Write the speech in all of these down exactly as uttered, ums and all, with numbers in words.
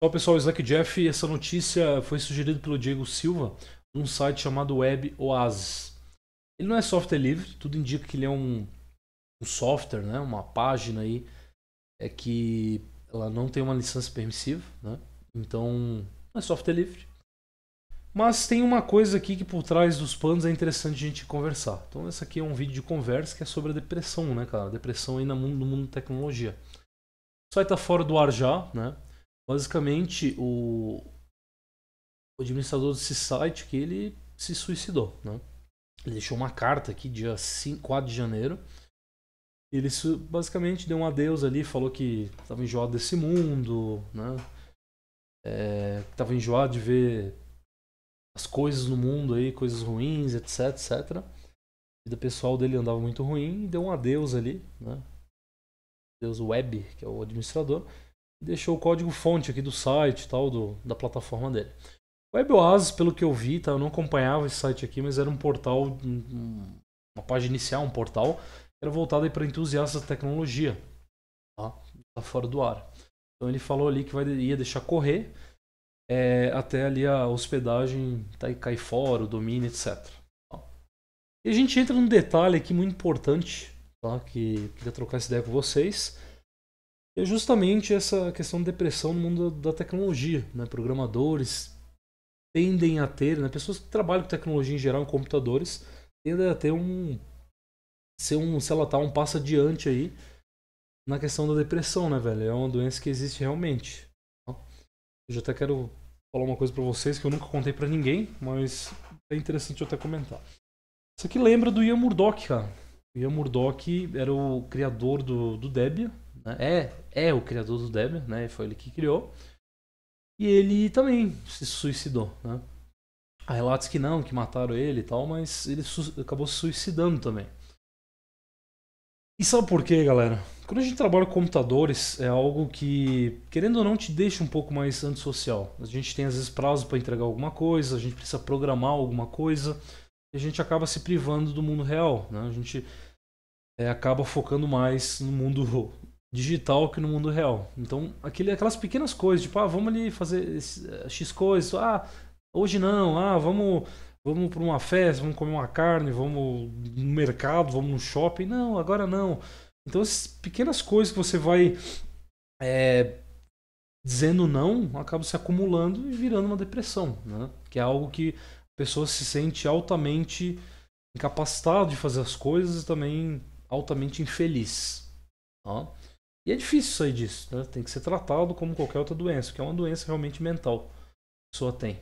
Então, pessoal, o Slack Jeff, essa notícia foi sugerida pelo Diego Silva num site chamado Web Oasis. Ele não é software livre, tudo indica que ele é um, um software, né? Uma página aí é que ela não tem uma licença permissiva, né? Então não é software livre. Mas tem uma coisa aqui que por trás dos panos é interessante a gente conversar. Então esse aqui é um vídeo de conversa que é sobre a depressão, né, cara? A depressão aí no mundo, no mundo da tecnologia. O site tá fora do ar já, né? Basicamente o, o administrador desse site que ele se suicidou, né? Ele deixou uma carta aqui dia quatro de janeiro. Ele basicamente deu um adeus ali, falou que estava enjoado desse mundo, né? É, que estava enjoado de ver as coisas no mundo aí, coisas ruins, etc, etcétera. A vida pessoal dele andava muito ruim e deu um adeus ali, né? Adeus Web, que é o administrador, e deixou o código fonte aqui do site e tal, do, da plataforma dele. Web Oasis, pelo que eu vi, tá? Eu não acompanhava esse site aqui, mas era um portal, um, uma página inicial, um portal, era voltado aí para entusiastas da tecnologia, tá? Tá fora do ar. Então ele falou ali que vai, ia deixar correr é, até ali a hospedagem tá, cair fora, o domínio, etcétera. Tá? E a gente entra num detalhe aqui muito importante, tá? Que queria trocar essa ideia com vocês. É justamente essa questão de depressão no mundo da tecnologia, né? Programadores tendem a ter, né? Pessoas que trabalham com tecnologia em geral, em computadores, tendem a ter um... ser um, sei lá, tá, um passo adiante aí na questão da depressão, né, velho? É uma doença que existe realmente. Eu já até quero falar uma coisa pra vocês que eu nunca contei pra ninguém, mas é interessante eu até comentar. Isso aqui lembra do Ian Murdock, cara. O Ian Murdock era o criador do, do Debian, né? É, é o criador do Debian, né? Foi ele que criou. E ele também se suicidou, né? Há relatos que não, que mataram ele e tal, mas ele acabou se suicidando também. E sabe por quê, galera? Quando a gente trabalha com computadores, é algo que, querendo ou não, te deixa um pouco mais antissocial. A gente tem, às vezes, prazo para entregar alguma coisa, a gente precisa programar alguma coisa, e a gente acaba se privando do mundo real, né? A gente é, acaba focando mais no mundo digital que no mundo real. Então, aquele, aquelas pequenas coisas, tipo, ah, vamos ali fazer esse, uh, X coisas, ah, hoje não, ah, vamos... vamos para uma festa, vamos comer uma carne, vamos no mercado, vamos no shopping. Não, agora não. Então essas pequenas coisas que você vai é, dizendo não, acabam se acumulando e virando uma depressão, né? Que é algo que a pessoa se sente altamente incapacitada de fazer as coisas e também altamente infeliz, tá? E é difícil sair disso, né? Tem que ser tratado como qualquer outra doença, que é uma doença realmente mental que a pessoa tem.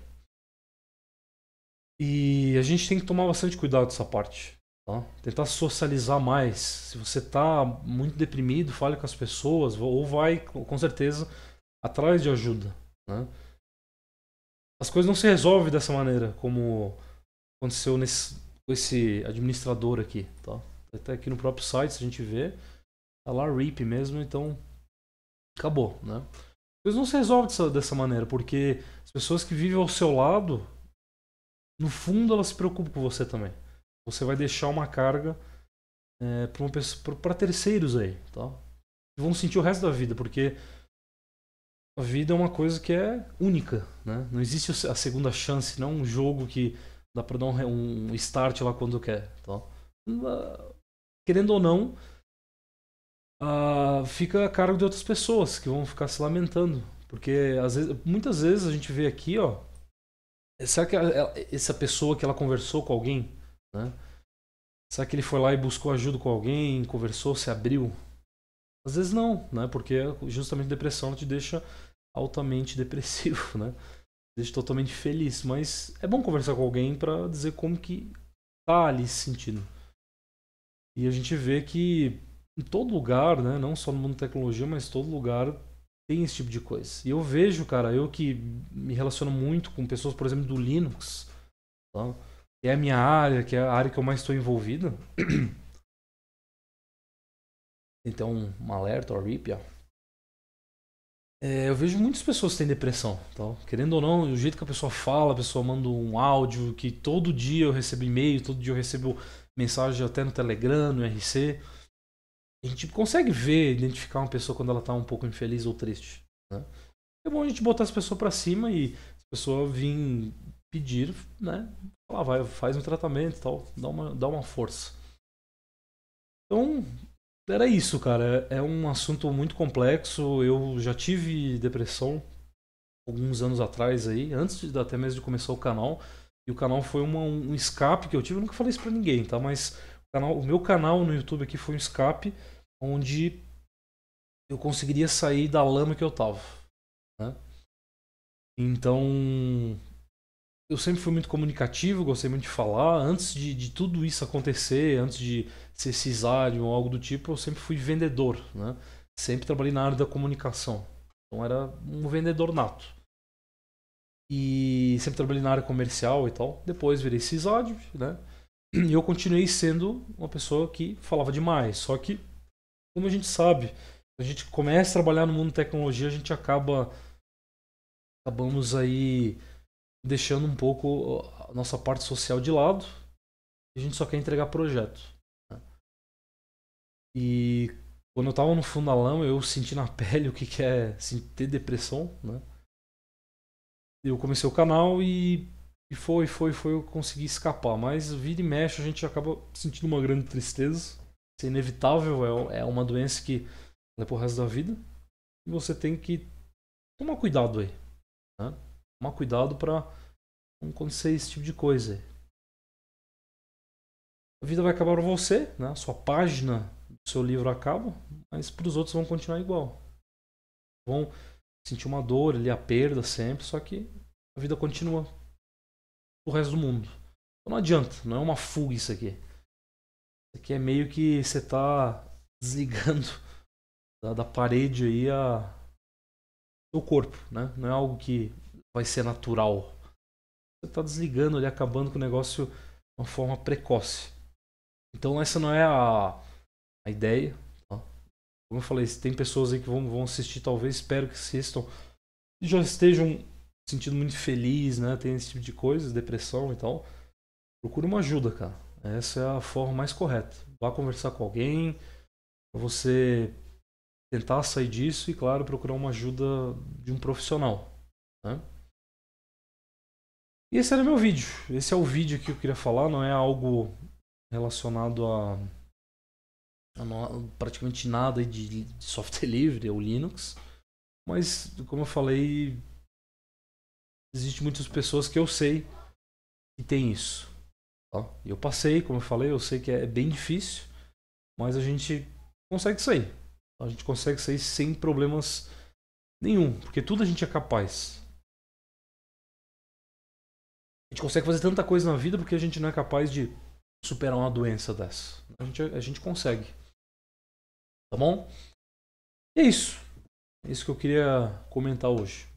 E a gente tem que tomar bastante cuidado dessa parte, tá? Tentar socializar mais. Se você está muito deprimido, fale com as pessoas, ou vai, com certeza, atrás de ajuda, né? As coisas não se resolvem dessa maneira, como aconteceu nesse, com esse administrador aqui, tá? Até aqui no próprio site, se a gente vê, tá lá R I P mesmo, então acabou, né? As coisas não se resolvem dessa, dessa maneira, porque as pessoas que vivem ao seu lado, no fundo, ela se preocupa com você também. Você vai deixar uma carga é, para terceiros aí, tá? Vão sentir o resto da vida, porque a vida é uma coisa que é única, né? Não existe a segunda chance, não é um jogo que dá para dar um, um start lá quando quer, tá? Querendo ou não, a, fica a cargo de outras pessoas que vão ficar se lamentando, porque às vezes, muitas vezes a gente vê aqui, ó, será que ela, essa pessoa que ela conversou com alguém, né? Será que ele foi lá e buscou ajuda com alguém, conversou, se abriu? Às vezes não, né? Porque justamente a depressão te deixa altamente depressivo, né? Te deixa totalmente feliz, mas é bom conversar com alguém para dizer como que tá ali se sentindo. E a gente vê que em todo lugar, né? Não só no mundo da tecnologia, mas em todo lugar tem esse tipo de coisa. E eu vejo, cara, eu que me relaciono muito com pessoas, por exemplo, do Linux, tá? Que é a minha área, que é a área que eu mais estou envolvido. Então, um alerta, um R I P, ó. É, eu vejo muitas pessoas que têm depressão, tá? Querendo ou não, o jeito que a pessoa fala, a pessoa manda um áudio, que todo dia eu recebo e-mail, todo dia eu recebo mensagem até no Telegram, no I R C. A gente consegue ver, identificar uma pessoa quando ela está um pouco infeliz ou triste, né? é bom a gente botar as pessoas para cima e a pessoa vir pedir, né? Ela vai, faz um tratamento e tal, dá uma, dá uma força. Então, era isso, cara. É um assunto muito complexo. Eu já tive depressão alguns anos atrás aí, antes de, até mesmo de começar o canal. E o canal foi uma, um escape que eu tive. Eu nunca falei isso pra ninguém, tá? Mas o, canal, o meu canal no YouTube aqui foi um escape onde eu conseguiria sair da lama que eu tava, né? Então, eu sempre fui muito comunicativo, gostei muito de falar. Antes de, de tudo isso acontecer, antes de ser cisário ou algo do tipo, eu sempre fui vendedor, né? Sempre trabalhei na área da comunicação. Então, era um vendedor nato. E sempre trabalhei na área comercial e tal. Depois virei cisádio, né? E eu continuei sendo uma pessoa que falava demais. Só que, como a gente sabe, a gente começa a trabalhar no mundo de tecnologia, a gente acaba... Acabamos aí deixando um pouco a nossa parte social de lado. A gente só quer entregar projeto, né? E quando eu tava no fundo da lama, eu senti na pele o que, que é assim, ter depressão, né? Eu comecei o canal e, e foi, foi, foi, eu consegui escapar. Mas vira e mexe, a gente acaba sentindo uma grande tristeza. Isso é inevitável, é, é uma doença que é pro resto da vida. E você tem que tomar cuidado aí, né? Tomar cuidado pra não acontecer esse tipo de coisa aí. A vida vai acabar pra você, né? A sua página do seu livro acaba, mas pros outros vão continuar igual. Vão sentir uma dor ali, a perda sempre, só que a vida continua o resto do mundo. Então não adianta, não é uma fuga isso aqui. Isso aqui é meio que você tá desligando da, da parede aí a o corpo, né? Não é algo que vai ser natural. Você tá desligando ali, acabando com o negócio de uma forma precoce. Então essa não é a, a ideia. Como eu falei, tem pessoas aí que vão, vão assistir, talvez, espero que assistam, e já estejam sentindo muito feliz, né? Tem esse tipo de coisa, depressão e tal. Procura uma ajuda, cara. Essa é a forma mais correta. Vá conversar com alguém, pra você tentar sair disso e, claro, procurar uma ajuda de um profissional, né? E esse era meu vídeo. Esse é o vídeo que eu queria falar, não é algo relacionado a... praticamente nada de, de software livre ou Linux, mas como eu falei, existe muitas pessoas que eu sei que tem isso, tá? Eu passei, como eu falei, eu sei que é bem difícil, mas a gente consegue sair, a gente consegue sair sem problemas nenhum, porque tudo a gente é capaz. A gente consegue fazer tanta coisa na vida porque a gente não é capaz de superar uma doença dessa. A gente, a gente consegue. Tá bom? E é isso. É isso que eu queria comentar hoje.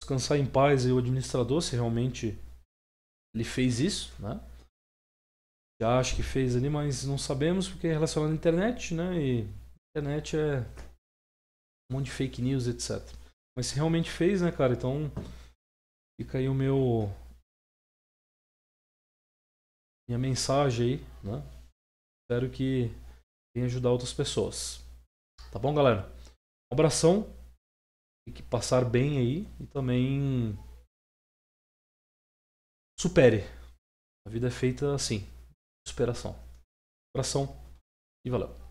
Descansar em paz aí o administrador, se realmente ele fez isso, né? Já acho que fez ali, mas não sabemos porque é relacionado à internet, né? E a internet é um monte de fake news, etcétera. Mas se realmente fez, né, cara? Então fica aí o meu... minha mensagem aí, né? Espero que venha ajudar outras pessoas. Tá bom, galera? Um abração. Tem que passar bem aí e também supere. A vida é feita assim, superação. Abração e valeu.